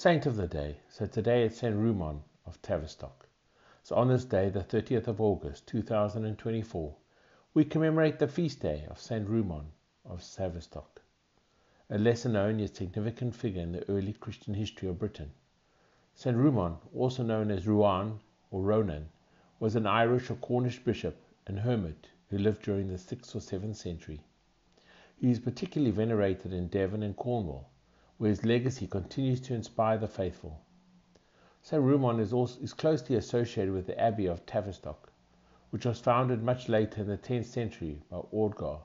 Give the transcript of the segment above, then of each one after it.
Saint of the day. So today it's Saint Rumon of Tavistock. So on this day, the 30th of August 2024, we commemorate the feast day of Saint Rumon of Tavistock, a lesser known yet significant figure in the early Christian history of Britain. Saint Rumon, also known as Ruan or Ronan, was an Irish or Cornish bishop and hermit who lived during the 6th or 7th century. He is particularly venerated in Devon and Cornwall, where his legacy continues to inspire the faithful. Saint Rumon is closely associated with the Abbey of Tavistock, which was founded much later in the 10th century by Ordgar,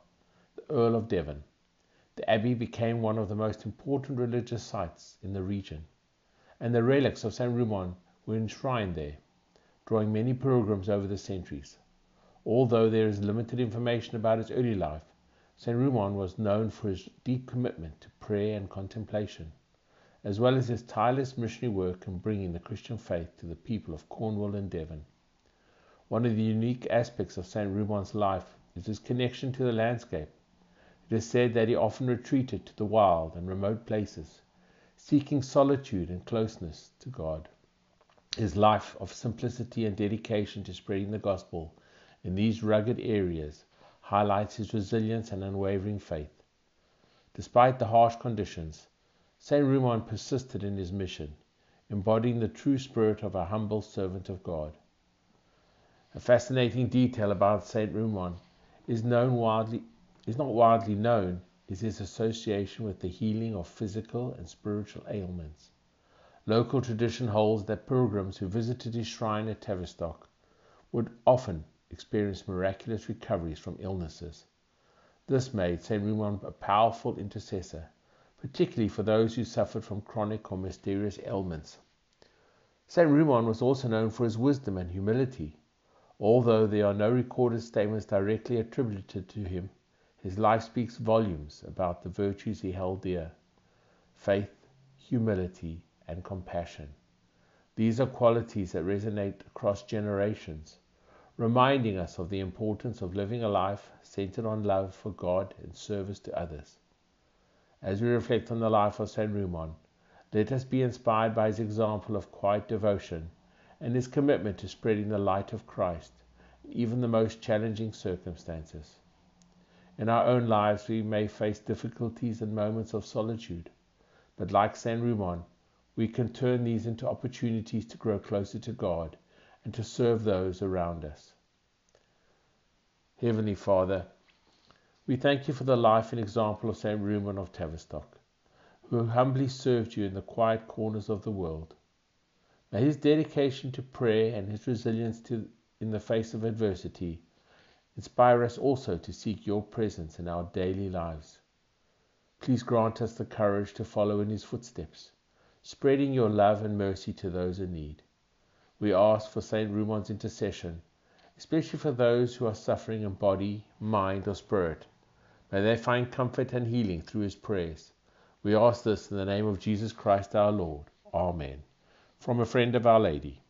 the Earl of Devon. The Abbey became one of the most important religious sites in the region, and the relics of Saint Rumon were enshrined there, drawing many pilgrims over the centuries. Although there is limited information about his early life, Saint Rumon was known for his deep commitment to prayer and contemplation, as well as his tireless missionary work in bringing the Christian faith to the people of Cornwall and Devon. One of the unique aspects of Saint Rumon's life is his connection to the landscape. It is said that he often retreated to the wild and remote places, seeking solitude and closeness to God. His life of simplicity and dedication to spreading the gospel in these rugged areas highlights his resilience and unwavering faith. Despite the harsh conditions, Saint Rumon persisted in his mission, embodying the true spirit of a humble servant of God. A fascinating detail about Saint Rumon is not widely known is his association with the healing of physical and spiritual ailments. Local tradition holds that pilgrims who visited his shrine at Tavistock would often experienced miraculous recoveries from illnesses. This made Saint Rumon a powerful intercessor, particularly for those who suffered from chronic or mysterious ailments. Saint Rumon was also known for his wisdom and humility. Although there are no recorded statements directly attributed to him, his life speaks volumes about the virtues he held dear: faith, humility, and compassion. These are qualities that resonate across generations, reminding us of the importance of living a life centered on love for God and service to others. As we reflect on the life of Saint Rumon, let us be inspired by his example of quiet devotion and his commitment to spreading the light of Christ in even the most challenging circumstances. In our own lives, we may face difficulties and moments of solitude, but like Saint Rumon, we can turn these into opportunities to grow closer to God and to serve those around us. Heavenly Father, we thank you for the life and example of Saint Rumon of Tavistock, who humbly served you in the quiet corners of the world. May his dedication to prayer and his resilience in the face of adversity inspire us also to seek your presence in our daily lives. Please grant us the courage to follow in his footsteps, spreading your love and mercy to those in need. We ask for Saint Rumon's intercession, especially for those who are suffering in body, mind, or spirit. May they find comfort and healing through his prayers. We ask this in the name of Jesus Christ our Lord. Amen. From a friend of Our Lady.